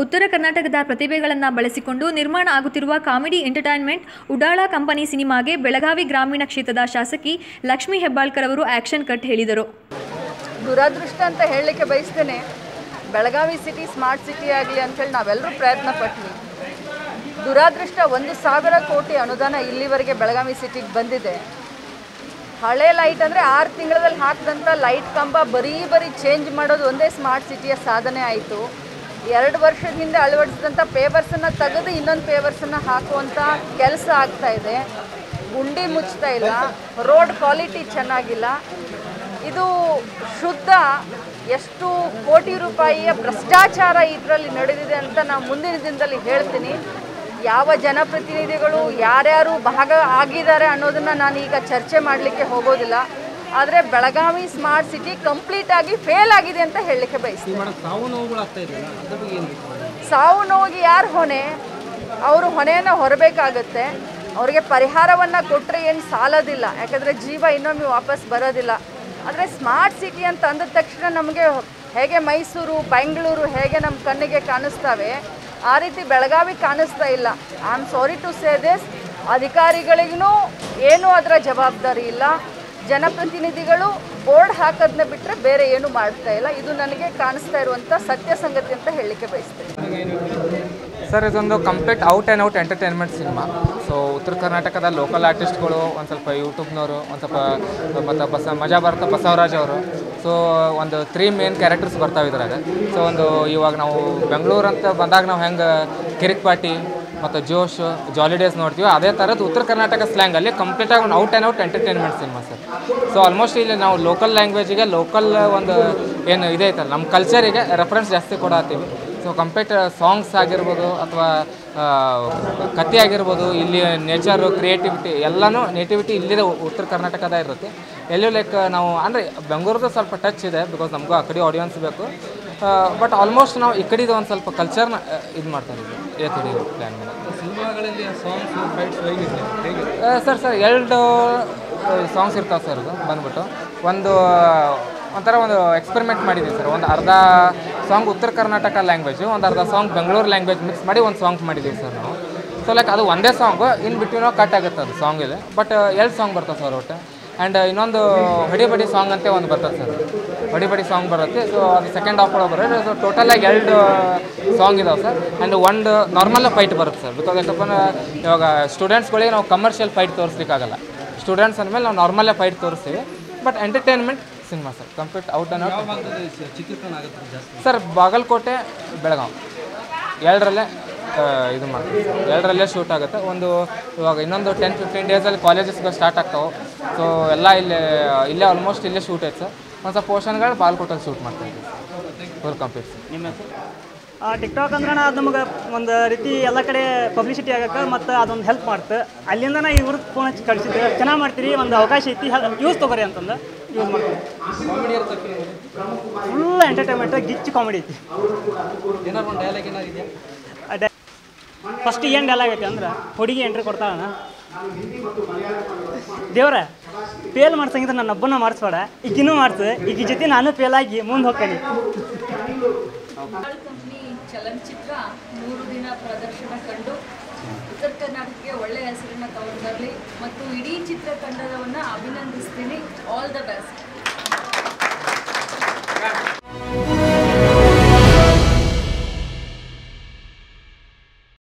ಉತ್ತರ ಕರ್ನಾಟಕದ ಪ್ರತಿಭೆಗಳನ್ನು ಬಳಸಿಕೊಂಡು ನಿರ್ಮಾಣ ಆಗುತ್ತಿರುವ ಕಾಮಿಡಿ ಎಂಟರ್ಟೈನ್ಮೆಂಟ್ ಉಡಾಳ ಕಂಪನಿ ಸಿನಿಮಾಗೆ ಬೆಳಗಾವಿ ಗ್ರಾಮೀಣ ಕ್ಷೇತ್ರದ ಶಾಸಕಿ ಲಕ್ಷ್ಮಿ ಹೆಬ್ಬಾಳ್ಕರ್ ಅವರು ಆಕ್ಷನ್ ಕಟ್ ಹೇಳಿದರು. ದುರದೃಷ್ಟ ಅಂತ ಹೇಳಲಿಕ್ಕೆ ಬಯಸ್ತೇನೆ. ಬೆಳಗಾವಿ ಸಿಟಿ ಸ್ಮಾರ್ಟ್ ಸಿಟಿ ಆಗಲಿ ಅಂತೇಳಿ ನಾವೆಲ್ಲರೂ ಪ್ರಯತ್ನ ಪಟ್ವಿ. ದುರಾದೃಷ್ಟ 1,000 ಕೋಟಿ ಅನುದಾನ ಇಲ್ಲಿವರೆಗೆ ಬೆಳಗಾವಿ ಸಿಟಿಗೆ ಬಂದಿದೆ. ಹಳೆ ಲೈಟ್ ಅಂದರೆ 6 ತಿಂಗಳಲ್ಲಿ ಹಾಕಿದಂಥ ಲೈಟ್ ಕಂಬ ಬರೀ ಚೇಂಜ್ ಮಾಡೋದು ಒಂದೇ ಸ್ಮಾರ್ಟ್ ಸಿಟಿಯ ಸಾಧನೆ ಆಯಿತು. 2 ವರ್ಷದ ಹಿಂದೆ ಅಳವಡಿಸಿದಂಥ ಪೇವರ್ಸನ್ನು ತೆಗೆದು ಇನ್ನೊಂದು ಪೇವರ್ಸನ್ನು ಹಾಕುವಂಥ ಕೆಲಸ ಆಗ್ತಾಯಿದೆ. ಗುಂಡಿ ಮುಚ್ತಾ ಇಲ್ಲ, ರೋಡ್ ಕ್ವಾಲಿಟಿ ಚೆನ್ನಾಗಿಲ್ಲ. ಇದು ಶುದ್ಧ ಎಷ್ಟು ಕೋಟಿ ರೂಪಾಯಿಯ ಭ್ರಷ್ಟಾಚಾರ ಇದರಲ್ಲಿ ನಡೆದಿದೆ ಅಂತ ನಾವು ಮುಂದಿನ ದಿನದಲ್ಲಿ ಹೇಳ್ತೀನಿ. ಯಾವ ಜನಪ್ರತಿನಿಧಿಗಳು ಯಾರ್ಯಾರು ಭಾಗ ಆಗಿದ್ದಾರೆ ಅನ್ನೋದನ್ನು ನಾನು ಈಗ ಚರ್ಚೆ ಮಾಡಲಿಕ್ಕೆ ಹೋಗೋದಿಲ್ಲ. ಆದರೆ ಬೆಳಗಾವಿ ಸ್ಮಾರ್ಟ್ ಸಿಟಿ ಕಂಪ್ಲೀಟ್ ಆಗಿ ಫೇಲ್ ಆಗಿದೆ ಅಂತ ಹೇಳಲಿಕ್ಕೆ ಬಯಸ್ತೀನಿ. ಸಾವು ನೋವಿಗೆ ಯಾರು ಹೊಣೆ? ಅವರು ಹೊಣೆಯನ್ನು ಹೊರಬೇಕಾಗತ್ತೆ. ಅವರಿಗೆ ಪರಿಹಾರವನ್ನು ಕೊಟ್ಟರೆ ಏನು ಸಾಲೋದಿಲ್ಲ, ಯಾಕಂದರೆ ಜೀವ ಇನ್ನೊಮ್ಮೆ ವಾಪಸ್ ಬರೋದಿಲ್ಲ. ಆದರೆ ಸ್ಮಾರ್ಟ್ ಸಿಟಿ ಅಂತ ಅಂದ ತಕ್ಷಣ ನಮಗೆ ಹೇಗೆ ಮೈಸೂರು, ಬೆಂಗಳೂರು ಹೇಗೆ ನಮ್ಮ ಕಣ್ಣಿಗೆ ಕಾಣಿಸ್ತವೆ, ಆ ರೀತಿ ಬೆಳಗಾವಿ ಕಾಣಿಸ್ತಾ ಇಲ್ಲ. I am sorry to say this. ಅಧಿಕಾರಿಗಳಿಗೂ ಏನೂ ಅದರ ಜವಾಬ್ದಾರಿ ಇಲ್ಲ. ಜನಪ್ರತಿನಿಧಿಗಳು ಬೋರ್ಡ್ ಹಾಕೋದನ್ನ ಬಿಟ್ಟರೆ ಬೇರೆ ಏನು ಮಾಡ್ತಾ ಇಲ್ಲ. ಇದು ನನಗೆ ಕಾಣಿಸ್ತಾ ಇರುವಂಥ ಸತ್ಯ ಸಂಗತಿ ಅಂತ ಹೇಳಲಿಕ್ಕೆ ಬಯಸ್ತೇನೆ. ಸರ್, ಇದೊಂದು complete out and out entertainment cinema. So ಉತ್ತರ ಕರ್ನಾಟಕದ ಲೋಕಲ್ ಆರ್ಟಿಸ್ಟ್ಗಳು, ಒಂದು ಸ್ವಲ್ಪ ಯೂಟ್ಯೂಬ್ನವರು, ಒಂದು ಸ್ವಲ್ಪ ಮತ್ತು ಮಜಾ ಬರ್ತಾ ಬಸವರಾಜ್ ಅವರು. ಸೊ ಒಂದು 3 ಮೇನ್ ಕ್ಯಾರೆಕ್ಟರ್ಸ್ ಬರ್ತಾವೆ ಇದ್ರಾಗ. ಸೊ ಒಂದು ಇವಾಗ ನಾವು ಬೆಂಗಳೂರು ಅಂತ ಬಂದಾಗ ನಾವು ಹೆಂಗೆ ಕಿರಿಕ್ ಪಾರ್ಟಿ ಮತ್ತು ಜೋಶ್, ಜಾಲಿ ಡೇಸ್ ನೋಡ್ತೀವಿ, ಅದೇ ಥರದ್ದು ಉತ್ತರ ಕರ್ನಾಟಕ ಸ್ಲ್ಯಾಂಗಲ್ಲಿ ಕಂಪ್ಲೀಟಾಗಿ ಒಂದು out and out entertainment cinema sir. So almost ಇಲ್ಲಿ ನಾವು ಲೋಕಲ್ ಲ್ಯಾಂಗ್ವೇಜಿಗೆ, ಲೋಕಲ್ ಒಂದು ಏನು ಇದೈತಲ್ಲ ನಮ್ಮ ಕಲ್ಚರಿಗೆ ರೆಫರೆನ್ಸ್ ಜಾಸ್ತಿ ಕೊಡತ್ತೀವಿ. ಸೊ ಕಂಪ್ಲೀಟ್ ಸಾಂಗ್ಸ್ ಆಗಿರ್ಬೋದು ಅಥವಾ ಕತೆ ಆಗಿರ್ಬೋದು, ಇಲ್ಲಿ ನೇಚರು, ಕ್ರಿಯೇಟಿವಿಟಿ ಎಲ್ಲನೂ ನೇಟಿವಿಟಿ ಇಲ್ಲಿದೆ ಉತ್ತರ ಕರ್ನಾಟಕದ ಇರುತ್ತೆ. ಎಲ್ಲೂ ಲೈಕ್ ನಾವು ಅಂದರೆ ಬೆಂಗಳೂರದ್ದು ಸ್ವಲ್ಪ ಟಚ್ ಇದೆ, ಬಿಕಾಸ್ ನಮಗೂ ಆ ಕಡೆ ಆಡಿಯನ್ಸ್ ಬೇಕು. ಬಟ್ ಆಲ್ಮೋಸ್ಟ್ ನಾವು ಈ ಕಡೆದು ಒಂದು ಸ್ವಲ್ಪ ಕಲ್ಚರ್ನ ಇದು ಮಾಡ್ತಾ ಇದ್ದೀವಿ. ಸರ್ 2 ಸಾಂಗ್ಸ್ ಇರ್ತಾವೆ ಸರ್. ಅದು ಬಂದ್ಬಿಟ್ಟು ಒಂಥರ ಒಂದು ಎಕ್ಸ್ಪೆರಿಮೆಂಟ್ ಮಾಡಿದ್ದೀವಿ ಸರ್. ಒಂದು ಅರ್ಧ ಸಾಂಗ್ ಉತ್ತರ ಕರ್ನಾಟಕ ಲ್ಯಾಂಗ್ವೇಜು, ಒಂದು ಅರ್ಧ ಸಾಂಗ್ ಬೆಂಗಳೂರು ಲ್ಯಾಂಗ್ವೇಜ್ ಮಿಕ್ಸ್ ಮಾಡಿ ಒಂದು ಸಾಂಗ್ ಮಾಡಿದ್ದೀವಿ ಸರ್ ನಾವು. ಸೊ ಲೈಕ್ ಅದು ಒಂದೇ ಸಾಂಗು, ಇನ್ನು ಬಿಟ್ವೀನ್ ಕಟ್ ಆಗುತ್ತೆ ಅದು ಸಾಂಗಿದೆ. ಬಟ್ 2 ಸಾಂಗ್ ಬರ್ತವೆ ಸರ್ ಒಟ್ಟು. ಆ್ಯಂಡ್ ಇನ್ನೊಂದು ಹೊಡಿಬಡಿ ಸಾಂಗ್ ಅಂತ ಒಂದು ಬರ್ತದೆ ಸರ್, ಹೊಡಿಬಡಿ ಸಾಂಗ್ ಬರುತ್ತೆ. ಸೊ ಅದು ಸೆಕೆಂಡ್ ಹಾಫ್ ಒಳಗೆ ಬರೋದು. ಸೊ ಟೋಟಲಾಗಿ 2 ಸಾಂಗ್ ಇದಾವೆ ಸರ್. ಆ್ಯಂಡ್ ಒಂದು ನಾರ್ಮಲ್ ಫೈಟ್ ಬರುತ್ತೆ ಸರ್. ಬಿಕಾಸ್ ಯಾಕಪ್ಪ ಇವಾಗ ಸ್ಟೂಡೆಂಟ್ಸ್ಗಳಿಗೆ ನಾವು ಕಮರ್ಷಿಯಲ್ ಫೈಟ್ ತೋರಿಸ್ಲಿಕ್ಕಾಗಲ್ಲ. ಸ್ಟೂಡೆಂಟ್ಸ್ ಅಂದಮೇಲೆ ನಾವು ನಾರ್ಮಲ್ಲೇ ಫೈಟ್ ತೋರಿಸ್ತೀವಿ. But entertainment cinema sir, complete out and out sir. Bagalkote, Belagavi 2ರಲ್ಲೇ ಇದು ಮಾಡ್ತೀವಿ ಸರ್. 2ರಲ್ಲೇ ಶೂಟ್ ಆಗುತ್ತೆ. ಒಂದು ಇವಾಗ ಇನ್ನೊಂದು 10-15 ಡೇಸಲ್ಲಿ ಕಾಲೇಜಸ್ಗಳು ಸ್ಟಾರ್ಟ್ ಆಗ್ತಾವೆ. ಸೊ ಎಲ್ಲ ಇಲ್ಲೇ ಆಲ್ಮೋಸ್ಟ್ ಇಲ್ಲೇ ಶೂಟ್ ಆಯ್ತು ಸರ್. ಒಂದು ಸ್ವಲ್ಪ ಪೋರ್ಷನ್ಗಳು ಬಾಗಲಕೋಟಲ್ಲಿ ಶೂಟ್ ಮಾಡ್ತಾಯಿದ್ದೀವಿ ಫುಲ್ ಕಂಪ್ಲೀಟ್ ಸರ್. ನಿಮ್ಮ ಟಿಕ್ಟಾಕ್ ಅಂದ್ರೆ ಅದು ನಮಗೆ ಒಂದು ರೀತಿ ಎಲ್ಲ ಕಡೆ ಪಬ್ಲಿಸಿಟಿ ಆಗಕ್ಕೆ ಮತ್ತು ಅದೊಂದು ಹೆಲ್ಪ್ ಮಾಡ್ತು. ಅಲ್ಲಿಂದ ನಾ ಇವ್ರದ್ದು ಫೋನ್ ಹಚ್ಚಿ ಕಳಿಸಿದ್ದೆ, ಚೆನ್ನಾಗಿ ಮಾಡ್ತೀರಿ, ಒಂದು ಅವಕಾಶ ಐತಿ, ಯೂಸ್ ತೊಗೊರಿ ಅಂತಂದು ಯೂಸ್ ಮಾಡ್ತೀವಿ. ಫುಲ್ ಎಂಟರ್ಟೈನ್ಮೆಂಟ್, ಗಿಚ್ಚು ಕಾಮಿಡಿ ಐತಿ. ಫಸ್ಟ್ ಏನು ಡೈಲಾಗ್ ಐತೆ ಅಂದ್ರೆ, ಹುಡುಗಿ ಎಂಟ್ರಿ ಕೊಡ್ತಾಳಣ್ಣ, ದೇವ್ರ ಪೇಲ್ ಮಾಡ್ಸಂಗಿದ್ರೆ ನನ್ನೊಬ್ಬನ ಮಾಡಿಸ್ಬೇಡ, ಈಗಿನ್ನೂ ಮಾಡಿಸು, ಈಗ ಈ ಜೊತೆ ನಾನು ಪೇಲಾಗಿ ಮುಂದೆ ಹೋಗ್ತೀನಿ. ಚಲನಚಿತ್ರ 3 ದಿನ ಪ್ರದರ್ಶನ ಕಂಡು ಉತ್ತರ ಕರ್ನಾಟಕಕ್ಕೆ ಒಳ್ಳೆಯ ಹೆಸರನ್ನು ತಗೊಂಡು ಬರಲಿ ಮತ್ತು ಇಡೀ ಚಿತ್ರತಂಡದವನ್ನು ಅಭಿನಂದಿಸ್ತೀನಿ. All the best.